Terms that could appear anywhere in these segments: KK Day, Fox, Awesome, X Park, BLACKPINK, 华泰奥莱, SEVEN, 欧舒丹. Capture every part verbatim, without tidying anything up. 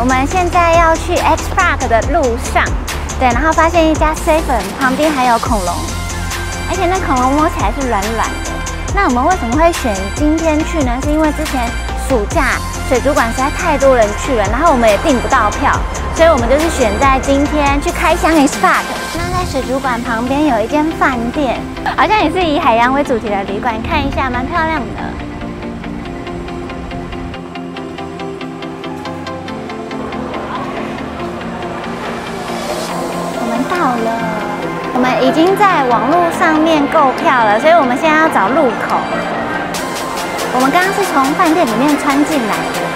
我们现在要去 X Park 的路上，对，然后发现一家 SEVEN 旁边还有恐龙，而且那恐龙摸起来是软软的。那我们为什么会选今天去呢？是因为之前暑假水族馆实在太多人去了，然后我们也订不到票，所以我们就是选在今天去开箱 X Park。那在水族馆旁边有一间饭店，好像也是以海洋为主题的旅馆，看一下，蛮漂亮的。 到了，我们已经在网络上面购票了，所以我们现在要找入口。我们刚刚是从饭店里面穿进来的。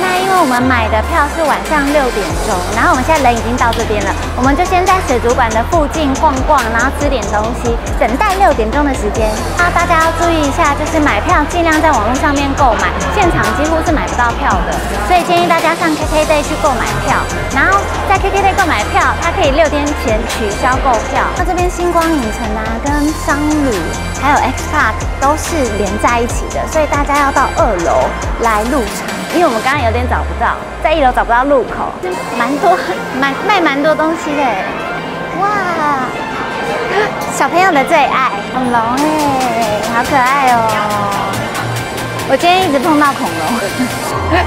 那因为我们买的票是晚上六点钟，然后我们现在人已经到这边了，我们就先在水族馆的附近逛逛，然后吃点东西，等待六点钟的时间。那大家要注意一下，就是买票尽量在网络上面购买，现场几乎是买不到票的，所以建议大家上 K K Day 去购买票，然后。 在 K K Day 购买票，它可以六天前取消购票。那这边星光影城啊，跟商旅还有 X Park 都是连在一起的，所以大家要到二楼来入场。因为我们刚刚有点找不到，在一楼找不到入口，蛮多蛮卖蛮多东西的。哇，小朋友的最爱恐龙哎，好可爱哦！我今天一直碰到恐龙。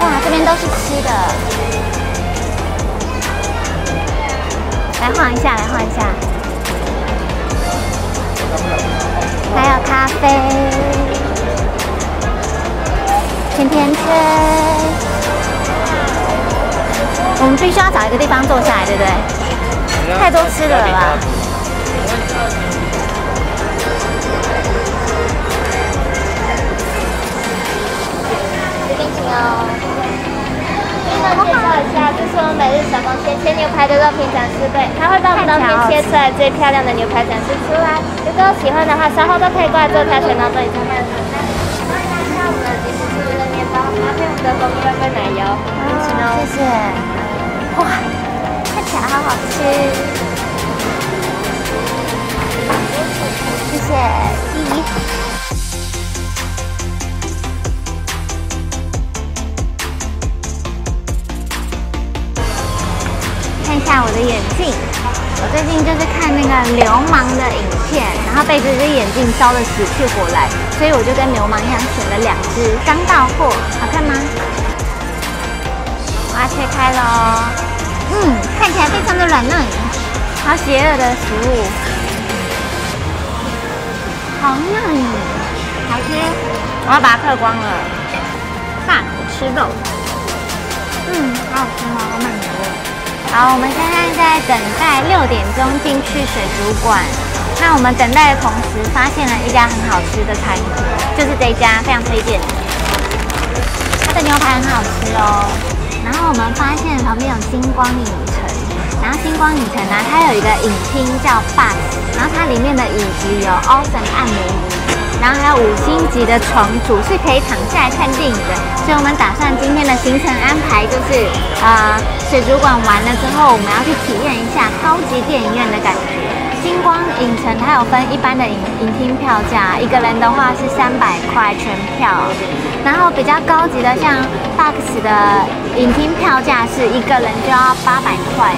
哇，这边都是吃的。 来晃一下，来晃一下，还有咖啡、甜甜圈。我们必须要找一个地方坐下来，对不对？太多吃的了吧？随便请哦。 每日小螃蟹切牛排的肉品展示柜，它会把我们的面切出来最漂亮的牛排展示出来。如果喜欢的话，稍后都可以过来做挑选，然后帮你做卖场。欢迎来到我们的吉士猪的面包，搭配我们的蜂蜜味味奶油，您请哦。谢谢。哇，看起来好好吃。谢谢。咦。 看我的眼镜，我最近就是看那个流氓的影片，然后被这只眼镜烧得死去活来，所以我就跟流氓一样选了两只，刚到货，好看吗？我要切开喽，嗯，看起来非常的软嫩，好邪恶的食物，好嫩，好吃，我要把它嗑光了，饭吃肉，嗯，好好吃吗？好满足。 好，我们现在在等待六点钟进去水族馆。那我们等待的同时，发现了一家很好吃的餐厅，就是这一家，非常推荐。它的牛排很好吃哦。然后我们发现旁边有星光影城，然后星光影城呢、啊，它有一个影厅叫 Fox， 然后它里面的椅子有 Awesome 按摩椅，然后还有五星级的床组是可以躺下来看电影的。所以我们打算今天的行程安排就是，呃。 水族馆完了之后，我们要去体验一下高级电影院的感觉。星光影城它有分一般的影影厅票价，一个人的话是三百块全票，然后比较高级的像 Fox 的影厅票价是一个人就要八百块，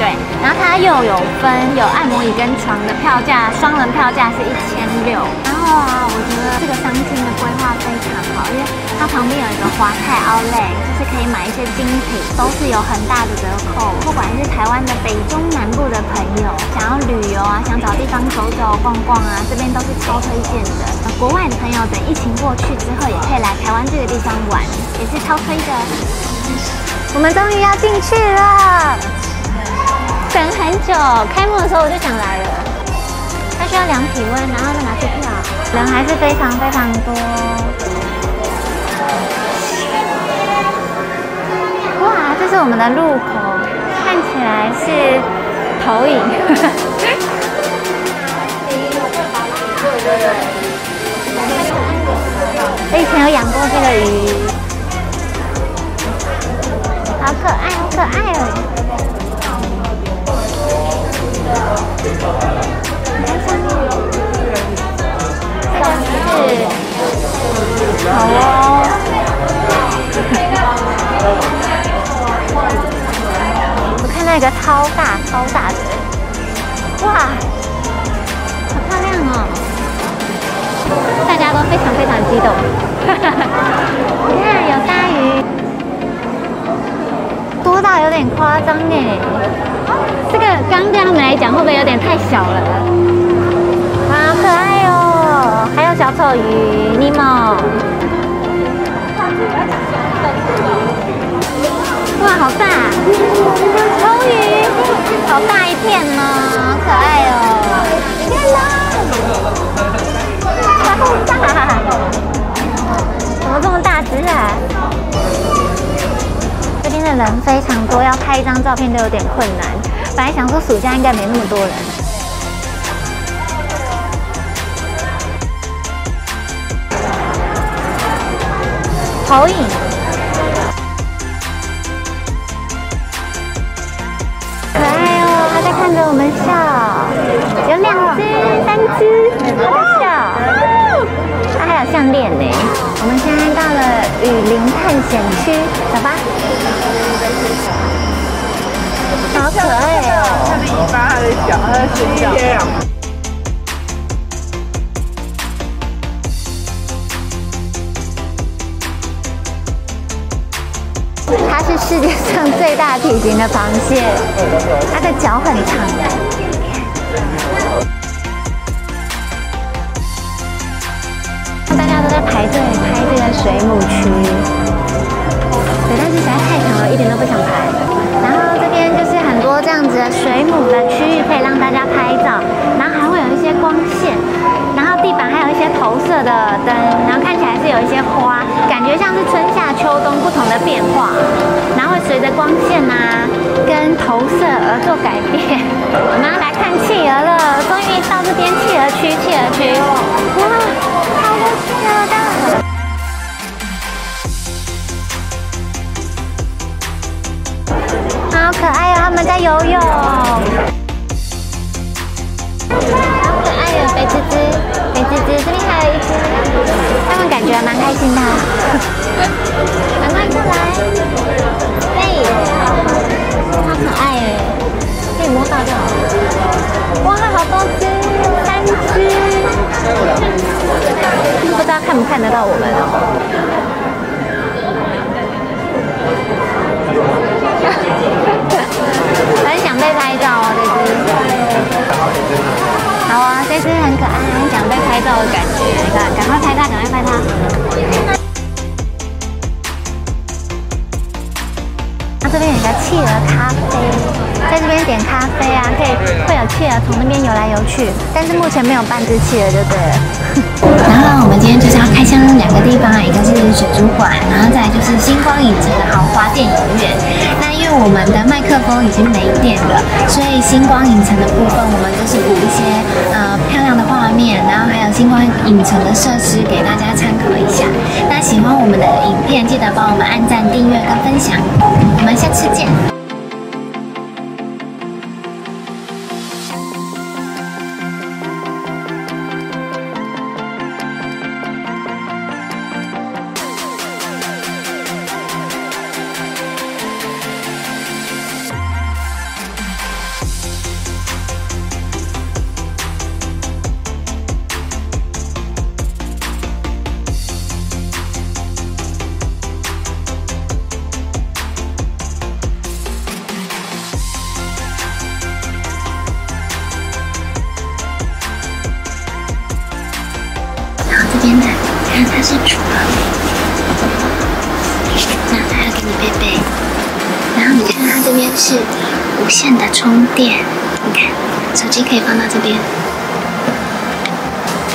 对。然后它又有分有按摩椅跟床的票价，双人票价是一千六。然后啊，我觉得这个商圈的规划非常好，因为它旁边有一个华泰奥莱。 是可以买一些精品，都是有很大的折扣。不管是台湾的北中南部的朋友，想要旅游啊，想找地方走走逛逛啊，这边都是超推荐的。那国外的朋友等疫情过去之后，也可以来台湾这个地方玩，也是超推的。我们终于要进去了，等很久。开幕的时候我就想来了。它需要量体温，然后再拿出票，人还是非常非常多。 这是我们的入口，看起来是投影。我以前有养过这个鱼，好可爱，好可爱哦！好哦。非常非常激动。你看有鲨鱼，多到有点夸张哎。这个刚对他们来讲会不会有点太小了？好可爱哦！还有小丑鱼尼莫。哇，好大！丑鱼，好大一片呢，好可爱哦！天哪！ 大，怎么这么大只啊？这边的人非常多，要拍一张照片都有点困难。本来想说暑假应该没那么多人。投影，可爱哦，它在看着我们笑，有两只、三只，它在笑。 它还有项链呢。我们现在到了雨林探险区，走吧。好可爱哦！它的尾巴，它的脚，它的身上。它是世界上最大体型的螃蟹，它的脚很长。 大家都在排队拍这个水母区，对，但是实在太长了，一点都不想拍。然后这边就是很多这样子的水母的区域，可以让大家拍照。然后还会有一些光线，然后地板还有一些投射的灯，然后看起来是有一些花，感觉像是春夏秋冬不同的变化，然后会随着光线啊跟投射而做改变。我们要来看企鹅了，终于到这边企鹅区，企鹅区，哇！ 好可爱哦，他们在游泳。好可爱哦，肥滋滋，肥滋滋，这边还有一只，他们感觉蛮开心的。赶快过来，对，好可爱哎，可以摸到就好了。哇，好多只，三只，不知道看不看得到我们哦。 很想被拍照啊，这只。好啊，这只很可爱，很想被拍照的感觉。你看，赶快拍它，赶快拍它。那、啊、这边有一个企鹅咖啡，在这边点咖啡啊，可以会有企鹅从那边游来游去，但是目前没有半只企鹅就对了。然后我们今天就是要开箱两个地方啊，一个是水族馆，然后再就是星光影城的豪华电影院。 我们的麦克风已经没电了，所以星光影城的部分，我们就是补一些呃漂亮的画面，然后还有星光影城的设施给大家参考一下。那喜欢我们的影片，记得帮我们按赞、订阅跟分享。我们下次见。是厨房，那它要给你背背，然后你看它这边是无线的充电，你看手机可以放到这边，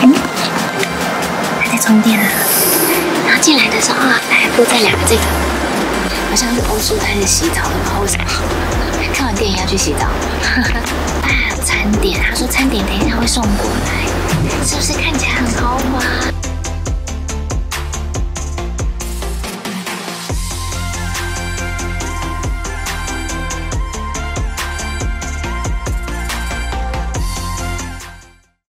嗯，它在充电啊。然后进来的时候啊，它还附带两个这个，好像是欧舒丹的洗澡的，不知道为什么。看完电影要去洗澡。啊，餐点，他说餐点等一下会送过来。